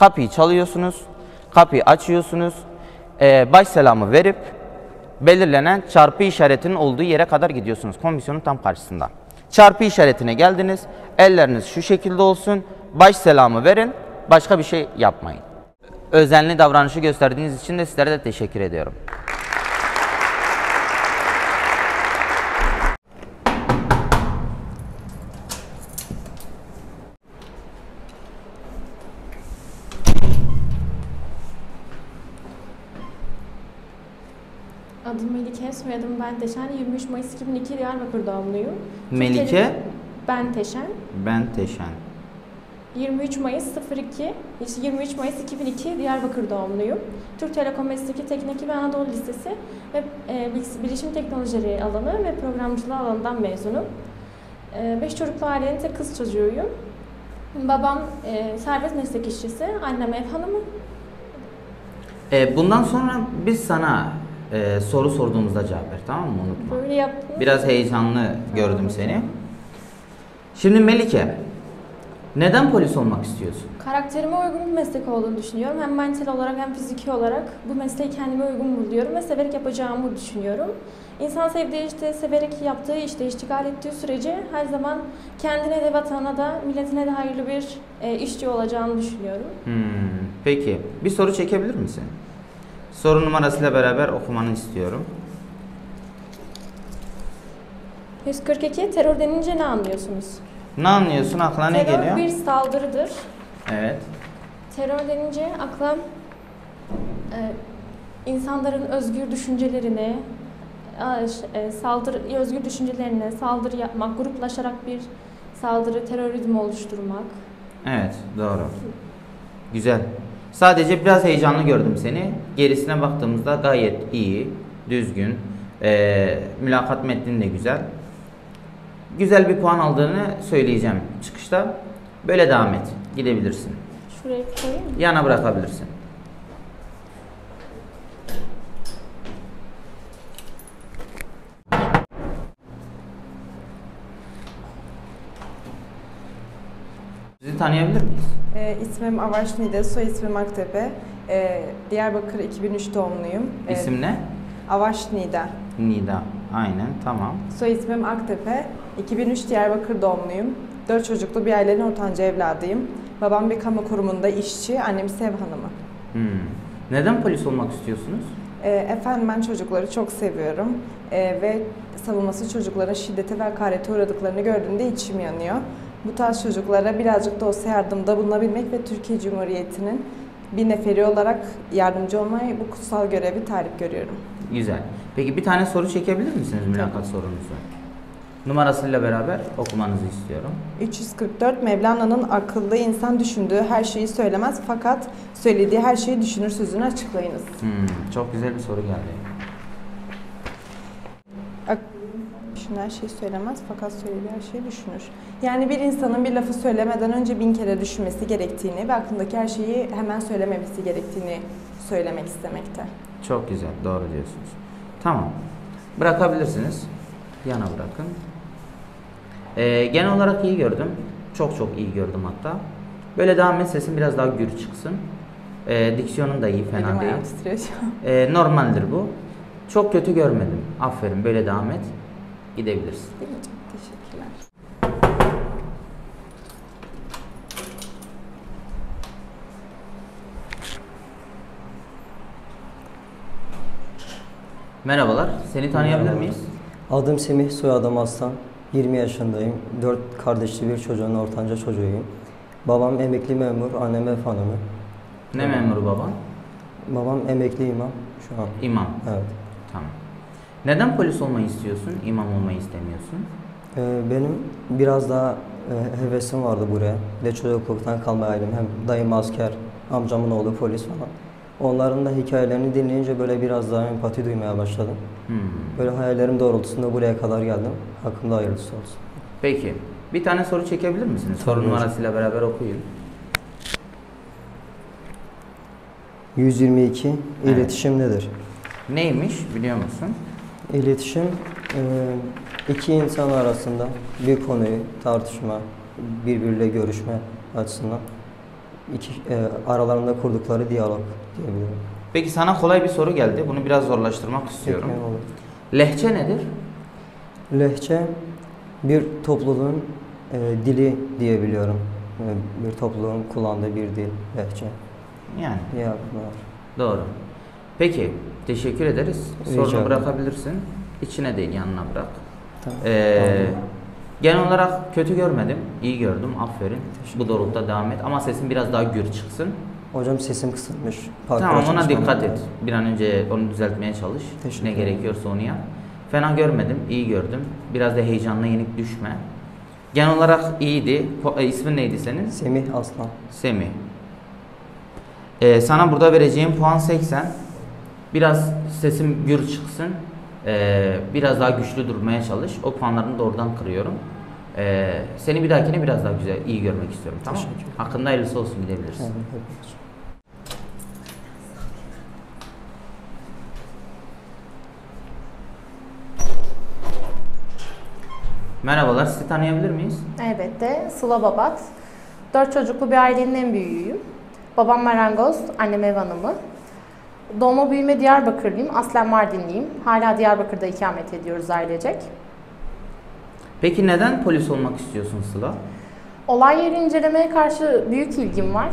Kapıyı çalıyorsunuz, kapıyı açıyorsunuz, baş selamı verip belirlenen çarpı işaretinin olduğu yere kadar gidiyorsunuz. Komisyonun tam karşısında. Çarpı işaretine geldiniz, elleriniz şu şekilde olsun, baş selamı verin, başka bir şey yapmayın. Özenli davranışı gösterdiğiniz için de sizlere de teşekkür ediyorum. Adım Melike, soyadım Benteşen. 23 Mayıs 2002 Diyarbakır doğumluyum. Melike Benteşen. Benteşen. 23 Mayıs 2002 Diyarbakır doğumluyum. Türk Telekom Mesleki Teknik ve Anadolu Lisesi ve Bilişim Teknolojileri alanı ve Programcılığı alanından mezunum. 5 çocuklu ailenin tek kız çocuğuyum. Babam serbest meslek işçisi, annem ev hanımı. Bundan sonra biz sana soru sorduğumuzda cevap ver, tamam mı? Unutma. Böyle yaptım. Biraz heyecanlı gördüm seni. Şimdi Melike, neden polis olmak istiyorsun? Karakterime uygun bir meslek olduğunu düşünüyorum. Hem mental olarak hem fiziki olarak bu mesleği kendime uygun buluyorum ve severek yapacağımı düşünüyorum. İnsan sevdiği işte, severek yaptığı işte iştigal ettiği sürece her zaman kendine de vatana da milletine de hayırlı bir işçi olacağını düşünüyorum. Peki, bir soru çekebilir misin? Soru numarasıyla beraber okumanı istiyorum. 142. Terör denince ne anlıyorsunuz? Ne anlıyorsun? Aklına ne geliyor? Terör bir saldırıdır. Evet. Terör denince akla insanların özgür düşüncelerine, saldırı yapmak, gruplaşarak bir saldırı, terörizmi oluşturmak. Evet, doğru. Güzel. Sadece biraz heyecanlı gördüm seni. Gerisine baktığımızda gayet iyi, düzgün, mülakat metnin de güzel. Güzel bir puan aldığını söyleyeceğim çıkışta. Böyle devam et. Gidebilirsin. Şuraya koyayım mı? Yana bırakabilirsin. Sizi tanıyabilir miyiz? İsmim Avaş Nida, soy ismim Aktepe. Diyarbakır 2003 doğumluyum. İsim ne? Avaş Nida. Nida, aynen, tamam. Soy ismim Aktepe. 2003 Diyarbakır doğumluyum. 4 çocuklu bir ailenin ortanca evladıyım. Babam bir kamu kurumunda işçi, annem ise ev hanımı. Neden polis olmak istiyorsunuz? Efendim, ben çocukları çok seviyorum ve savunması çocukların şiddete ve hakarete uğradıklarını gördüğümde içim yanıyor. Bu tarz çocuklara birazcık da olsa yardımda bulunabilmek ve Türkiye Cumhuriyeti'nin bir neferi olarak yardımcı olmayı bu kutsal görevi talip görüyorum. Güzel. Peki bir tane soru çekebilir misiniz mülakat sorunuzu? Numarasıyla beraber okumanızı istiyorum. 344. Mevlana'nın akıllı insan düşündüğü her şeyi söylemez fakat söylediği her şeyi düşünür sözünü açıklayınız. Çok güzel bir soru geldi. Her şeyi söylemez fakat söylediği her şeyi düşünür. Yani bir insanın bir lafı söylemeden önce 1000 kere düşünmesi gerektiğini ve aklındaki her şeyi hemen söylememesi gerektiğini söylemek istemekte. Çok güzel, doğru diyorsunuz. Tamam, bırakabilirsiniz. Yana bırakın. Genel olarak iyi gördüm. Çok iyi gördüm hatta. Böyle devam et, sesin biraz daha gür çıksın. Diksiyonun da iyi, fena değil. Normaldir bu. Çok kötü görmedim. Aferin, böyle devam et. Gidebiliriz. Teşekkürler. Merhabalar. Seni tanıyabilir miyiz? Adım Semih, soyadım Aslan. 20 yaşındayım. 4 kardeşli bir çocuğun ortanca çocuğuyum. Babam emekli memur, annem ev hanımı. Ne memuru baban? Babam emekli imam şu an. İmam. Evet. Tamam. Neden polis olmayı istiyorsun, imam olmayı istemiyorsun? Benim biraz daha hevesim vardı buraya. De çocukluktan kalma ailim. Hem dayım asker, amcamın oğlu polis falan. Onların da hikayelerini dinleyince böyle biraz daha empati duymaya başladım. Böyle hayallerim doğrultusunda buraya kadar geldim. Hakkımda hayırlısı olsun. Peki, bir tane soru çekebilir misiniz? Soru numarasıyla beraber okuyun. 122. Evet. İletişim nedir? Neymiş biliyor musun? İletişim iki insan arasında bir konuyu tartışma, birbiriyle görüşme açısından aralarında kurdukları diyalog diyebilirim. Peki sana kolay bir soru geldi. Bunu biraz zorlaştırmak istiyorum. Lehçe nedir? Lehçe bir topluluğun dili diyebiliyorum. Bir topluluğun kullandığı bir dil lehçe. Yani. Ya, doğru. Peki. Teşekkür ederiz. Sorunu bırakabilirsin. İçine değil, yanına bırak. Tamam. Genel olarak kötü görmedim. İyi gördüm. Aferin. Bu doğrultuda devam et. Ama sesin biraz daha gür çıksın. Hocam sesim kısılmış. Tamam, ona dikkat et. Bir an önce onu düzeltmeye çalış. Ne gerekiyorsa onu yap. Fena görmedim. İyi gördüm. Biraz da heyecanla yenik düşme. Genel olarak iyiydi. İsmin neydi senin? Semih Aslan. Semih. Sana burada vereceğim puan 80. Biraz sesim gür çıksın. Biraz daha güçlü durmaya çalış. O puanlarını doğrudan kırıyorum. Seni bir dahakine biraz daha güzel, iyi görmek istiyorum. Tamam mı? Hakkında hayırlısı olsun, gidebilirsin. Evet, evet. Merhabalar, sizi tanıyabilir miyiz? Elbette. Sıla Babat. 4 çocuklu bir ailenin en büyüğüyüm. Babam marangoz, annem ev hanımı. Doğma büyüme Diyarbakırlıyım, aslen Mardinliyim. Hala Diyarbakır'da ikamet ediyoruz ailecek. Peki neden polis olmak istiyorsun Sıla? Olay yeri incelemeye karşı büyük ilgim var.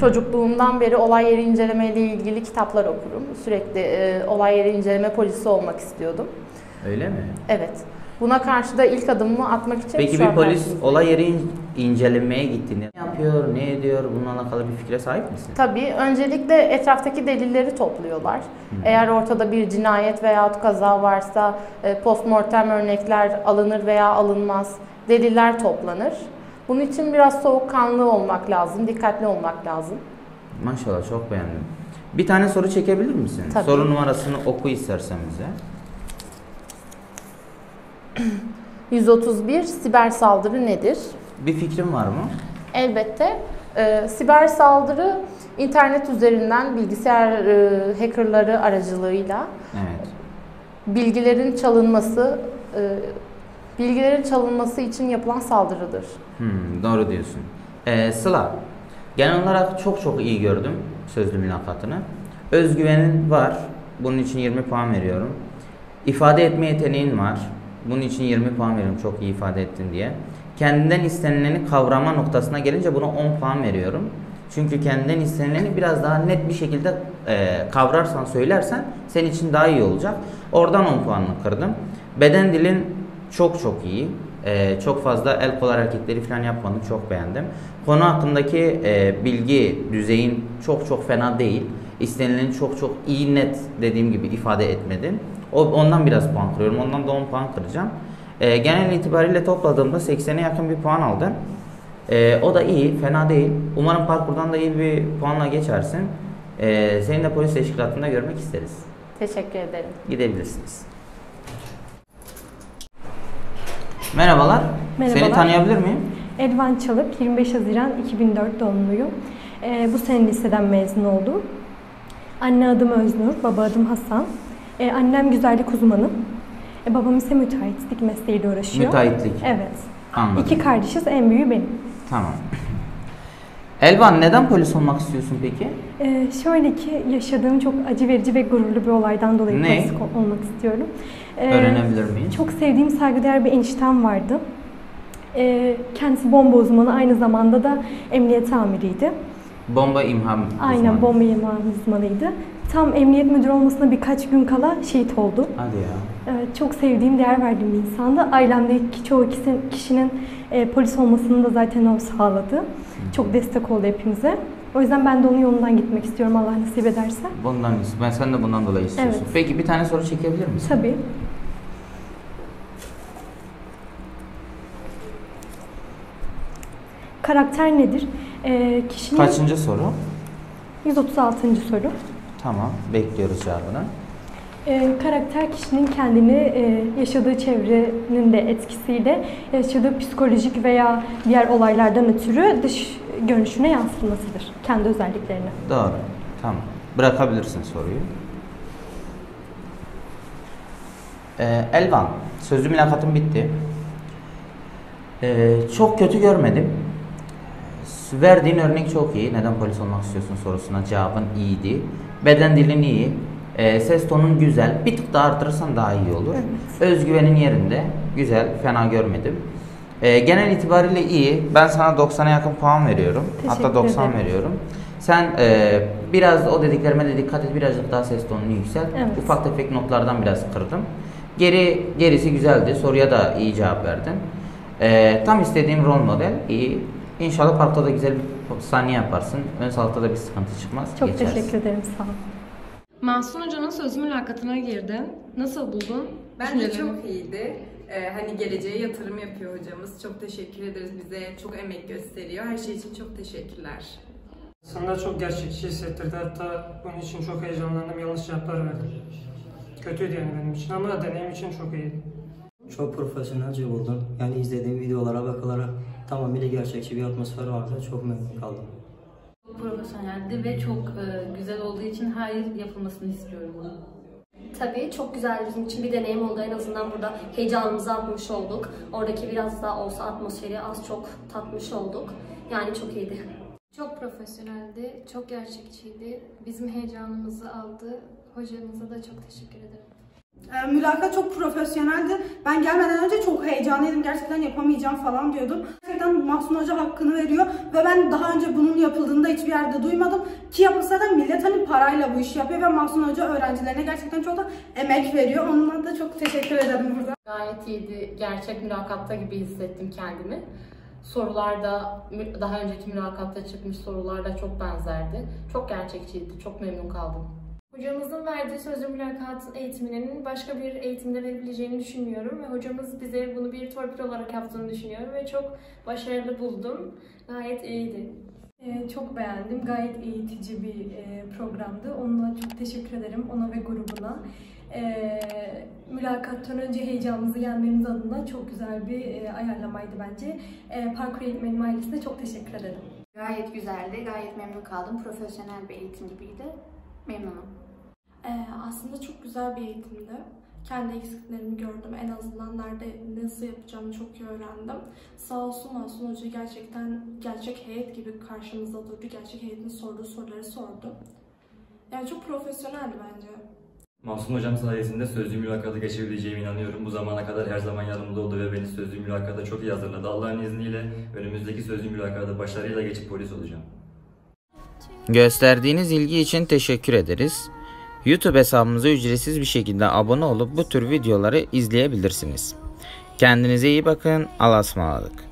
Çocukluğumdan beri olay yeri incelemeyle ilgili kitaplar okurum. Sürekli olay yeri inceleme polisi olmak istiyordum. Öyle mi? Evet. Buna karşı da ilk adımımı atmak için... Peki bir polis olay yeri incelemeye gittiğinde ne yapıyor, ne ediyor, bununla alakalı bir fikre sahip misin? Tabii. Öncelikle etraftaki delilleri topluyorlar. Eğer ortada bir cinayet veya kaza varsa postmortem örnekler alınır veya alınmaz. Deliller toplanır. Bunun için biraz soğukkanlı olmak lazım, dikkatli olmak lazım. Maşallah, çok beğendim. Bir tane soru çekebilir misin? Tabii. Soru numarasını oku istersen bize. 131 siber saldırı nedir? Bir fikrin var mı? Elbette. Siber saldırı internet üzerinden bilgisayar hackerları aracılığıyla evet, bilgilerin çalınması için yapılan saldırıdır. Doğru diyorsun. Sıla, genel olarak çok iyi gördüm sözlü mülakatını. Özgüvenin var. Bunun için 20 puan veriyorum. İfade etme yeteneğin var. Bunun için 20 puan veriyorum, çok iyi ifade ettin diye. Kendinden istenileni kavrama noktasına gelince buna 10 puan veriyorum. Çünkü kendinden istenileni biraz daha net bir şekilde kavrarsan, söylersen senin için daha iyi olacak. Oradan 10 puanını kırdım. Beden dilin çok iyi. Çok fazla el kol hareketleri falan yapmanı çok beğendim. Konu hakkındaki bilgi düzeyin çok fena değil. İstenileni çok iyi, net dediğim gibi ifade etmedin. Ondan biraz puan kırıyorum. Ondan da 10 puan kıracağım. Genel itibariyle topladığımda 80'e yakın bir puan aldın. O da iyi, fena değil. Umarım parkurdan da iyi bir puanla geçersin. Seni de polis teşkilatında görmek isteriz. Teşekkür ederim. Gidebilirsiniz. Merhabalar. Merhabalar. Seni tanıyabilir miyim? Elvan Çalık, 25 Haziran 2004 doğumluyum. Bu sene liseden mezun oldum. Anne adım Öznur, baba adım Hasan. Annem güzellik uzmanı. Babam ise müteahhitlik mesleğiyle uğraşıyor. Müteahhitlik. Evet. Anladım. 2 kardeşiz, en büyüğü benim. Tamam. Elvan, neden polis olmak istiyorsun peki? Şöyle ki, yaşadığım çok acı verici ve gururlu bir olaydan dolayı polis olmak istiyorum. Öğrenebilir miyim? Çok sevdiğim, saygıdeğer bir eniştem vardı. Kendisi bomba uzmanı, aynı zamanda da emniyet amiriydi. Bomba imha uzmanı. Aynen, bomba imha uzmanıydı. Tam emniyet müdürü olmasına birkaç gün kala şehit oldu. Hadi ya. Evet, çok sevdiğim, değer verdiğim bir insandı. Ailemdeki çoğu kişinin polis olmasını da zaten o sağladı. Çok destek oldu hepimize. O yüzden ben de onun yolundan gitmek istiyorum, Allah nasip ederse. Sen de bundan dolayı istiyorsun. Evet. Peki bir tane soru çekebilir misin? Tabii. Karakter nedir? Kişinin... Kaçıncı soru? 136. soru. Tamam, bekliyoruz cevabını. Karakter kişinin kendini yaşadığı çevrenin de etkisiyle yaşadığı psikolojik veya diğer olaylardan ötürü dış görünüşüne yansıtmasıdır. Kendi özelliklerine. Doğru. Tamam. Bırakabilirsin soruyu. Elvan, sözlü mülakatım bitti. Çok kötü görmedim. Verdiğin örnek çok iyi. Neden polis olmak istiyorsun sorusuna cevabın iyiydi. Beden dilin iyi. Ses tonun güzel. Bir tık daha artırırsan daha iyi olur. Evet. Özgüvenin yerinde. Güzel. Fena görmedim. Genel itibariyle iyi. Ben sana 90'a yakın puan veriyorum. Teşekkür hatta 90 ederim. Veriyorum. Sen biraz o dediklerime de dikkat et. Birazcık daha ses tonunu yükselt. Evet. Ufak tefek notlardan biraz kırdım. Gerisi güzeldi. Soruya da iyi cevap verdin. Tam istediğim rol model. İyi. İnşallah parkta da güzel bir saniye yaparsın. Ön saltta da bir sıkıntı çıkmaz. Çok geçersin. Teşekkür ederim. Sağ olun. Mahsun Hoca'nın söz mülakatına girdin. Nasıl buldun? Bence çok iyiydi. Hani geleceğe yatırım yapıyor hocamız. Çok teşekkür ederiz. Bize çok emek gösteriyor. Her şey için çok teşekkürler. Aslında çok gerçekçi hissettirdi. Hatta bunun için çok heyecanlandım. Yanlış cevaplar verdim. Kötüydü yani benim için ama deneyim için çok iyiydi. Çok profesyonelce buldum. Yani izlediğim videolara bakılarak tamamıyla gerçekçi bir atmosfer vardı. Çok memnun kaldım. Çok profesyoneldi ve çok güzel olduğu için hayır yapılmasını istiyorum bunu. Tabii çok güzel bizim için bir deneyim oldu. En azından burada heyecanımızı atmış olduk. Oradaki biraz daha olsa atmosferi az çok tatmış olduk. Yani çok iyiydi. Çok profesyoneldi, çok gerçekçiydi. Bizim heyecanımızı aldı. Hocamıza da çok teşekkür ederim. Mülakat çok profesyoneldi. Ben gelmeden önce çok heyecanlıydım. Gerçekten yapamayacağım falan diyordum. Gerçekten Mahsun Hoca hakkını veriyor ve ben daha önce bunun yapıldığında hiçbir yerde duymadım. Ki yapılsa da millet hani parayla bu işi yapıyor ve Mahsun Hoca öğrencilerine gerçekten çok da emek veriyor. Ondan da çok teşekkür ederim burada. Gayet iyiydi. Gerçek mülakatta gibi hissettim kendimi. Sorularda daha önceki mülakatta çıkmış sorularda çok benzerdi. Çok gerçekçiydi. Çok memnun kaldım. Hocamızın verdiği sözlü mülakat eğitimlerinin başka bir eğitimde verebileceğini düşünmüyorum ve hocamız bize bunu bir torpil olarak yaptığını düşünüyorum ve çok başarılı buldum. Gayet iyiydi. Çok beğendim. Gayet eğitici bir programdı. Onunla çok teşekkür ederim. Ona ve grubuna. Mülakattan önce heyecanımızı yenmemiz adına çok güzel bir ayarlamaydı bence. Parkur eğitmenim ailesine çok teşekkür ederim. Gayet güzeldi. Gayet memnun kaldım. Profesyonel bir eğitim gibiydi. Memnunum. Aslında çok güzel bir eğitimdi. Kendi eksiklerimi gördüm. En azından nerede nasıl yapacağımı çok iyi öğrendim. Sağ olsun Mahsun Hoca gerçekten gerçek heyet gibi karşımızda durdu. Gerçek heyetin sorduğu soruları sordu. Yani çok profesyoneldi bence. Mahsun Hocam sayesinde sözlü mülakata geçebileceğime inanıyorum. Bu zamana kadar her zaman yanımda oldu ve beni sözlü mülakata çok iyi hazırladı. Allah'ın izniyle önümüzdeki sözlü mülakata başarıyla geçip polis olacağım. Gösterdiğiniz ilgi için teşekkür ederiz. YouTube hesabımıza ücretsiz bir şekilde abone olup bu tür videoları izleyebilirsiniz. Kendinize iyi bakın. Allah'a ısmarladık.